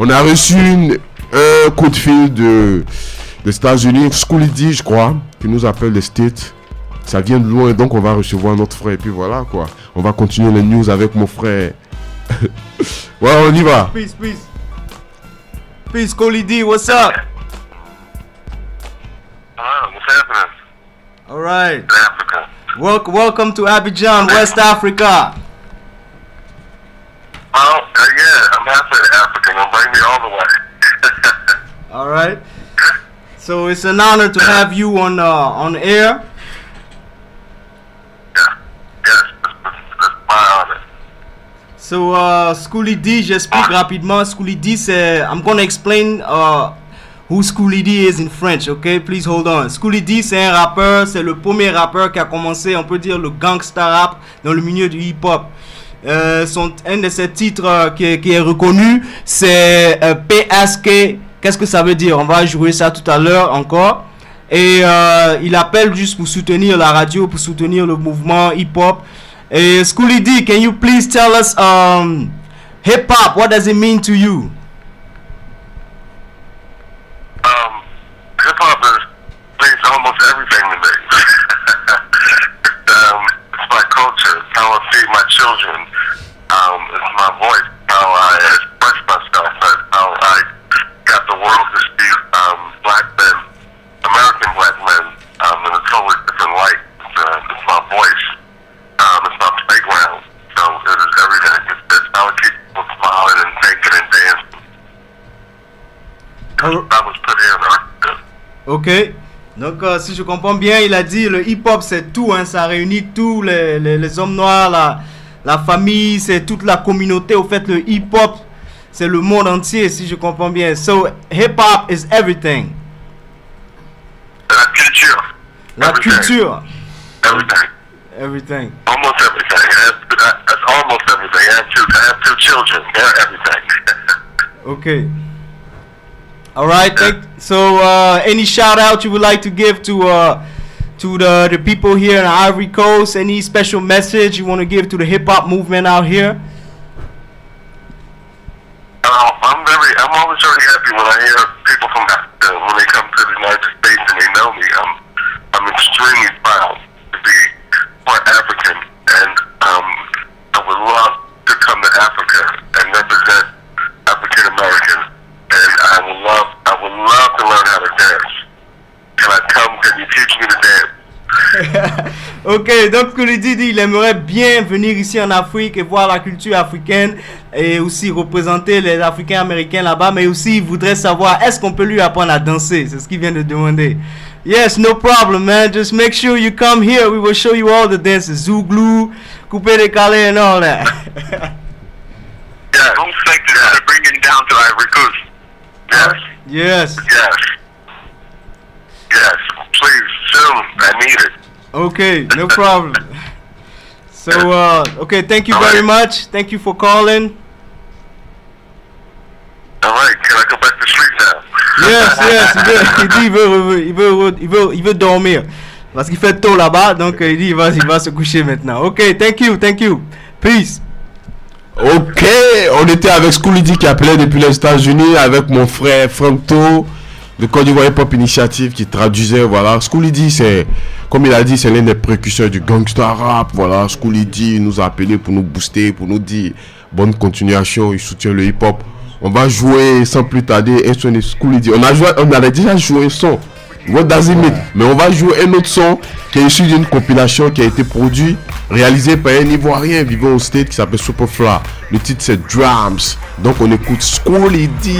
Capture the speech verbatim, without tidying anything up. On a reçu une, un coup de fil de, des États-Unis, Schoolly D, je crois, qui nous appelle les States. Ça vient de loin, donc on va recevoir notre frère. Et puis voilà, quoi. On va continuer les news avec mon frère. Ouais, on y va. Peace, peace. Peace, Schoolly D, what's up? Ah, what's happening? All right. Africa. Welcome, welcome to Abidjan, West Africa. Oh, uh, yeah, I'm outside Africa. They'll bring me all the way. All right. So it's an honor to have you on uh, on air. So, uh, Schoolly D, j'explique rapidement. Schoolly D, c'est... I'm gonna explain uh, who Schoolly D is in French, ok? Please hold on. Schoolly D, c'est un rappeur, c'est le premier rappeur qui a commencé, on peut dire, le gangsta rap dans le milieu du hip-hop. Euh, un de ses titres euh, qui, qui est reconnu, c'est euh, P S K. Qu'est-ce que ça veut dire? On va jouer ça tout à l'heure encore. Et euh, il appelle juste pour soutenir la radio, pour soutenir le mouvement hip-hop. Hey, Schoolly D, can you please tell us um, hip-hop, what does it mean to you? Um, hip-hop is means almost everything to me. um, it's my culture, it's how I feed my children, um, it's my voice, how I express myself, how I got the world to see um, black men, American black men, um, in a totally different light. It's, uh, it's my voice. Um, it's my playground, so it is everything. It's, it's how I keep people smiling and thinking and dancing. Oh. I was put here, right? Ok, donc euh, si je comprends bien, il a dit le hip-hop c'est tout, hein, ça réunit tous les, les, les hommes noirs, la, la famille, c'est toute la communauté. Au fait, le hip-hop c'est le monde entier, si je comprends bien. So, hip-hop is everything. La culture. La everything. culture. Everything. Everything. Almost everything. That's, that's almost everything. I have two, I have two children. They're everything. Okay. All right. Yeah. Thank, so, uh, any shout out you would like to give to uh, to the the people here in Ivory Coast? Any special message you want to give to the hip hop movement out here? Uh, I'm very. I'm always very happy when I hear people from Africa when they come to the United States and they know me. I'm I'm extremely proud to be African, and um, I would love to come to Africa and represent African Americans. And I would love, I would love to learn how to dance. Can I come? Can you teach me to dance? Ok, donc Schoolly D dit il aimerait bien venir ici en Afrique et voir la culture africaine et aussi représenter les Africains américains là-bas, mais aussi il voudrait savoir est-ce qu'on peut lui apprendre à danser. C'est ce qu'il vient de demander. Yes, no problem, man. Just make sure you come here. We will show you all the dances. Zouglou, coupé-décalé and all that. Yeah, don't think that I bring it down to Ivory Coast. Yes. Yes. Yes. Yes. Please, soon. I need it. Okay, no problem. So, uh, okay, thank you all very right. much. Thank you for calling. All right, can I go back to sleep now? Yes, yes, il, veut, il dit il veut, il veut, il veut, il veut dormir parce qu'il fait tôt là-bas, donc il dit il va, il va se coucher maintenant. Ok, thank you, thank you, peace. Ok, on était avec Schoolly D qui appelait depuis les États-Unis avec mon frère Franko de Côte d'Ivoire Hip Hop Initiative qui traduisait, voilà. Schoolly D, c'est, comme il a dit, c'est l'un des précurseurs du gangsta rap, voilà. Schoolly D nous a appelé pour nous booster, pour nous dire bonne continuation, il soutient le hip-hop. On va jouer sans plus tarder un son de Schoolly D. On a joué, on avait déjà joué un son, What Does It Mean? Mais on va jouer un autre son qui est issu d'une compilation qui a été produite, réalisée par un Ivoirien vivant au State qui s'appelle Superfly. Le titre c'est Drums. Donc on écoute Schoolly D.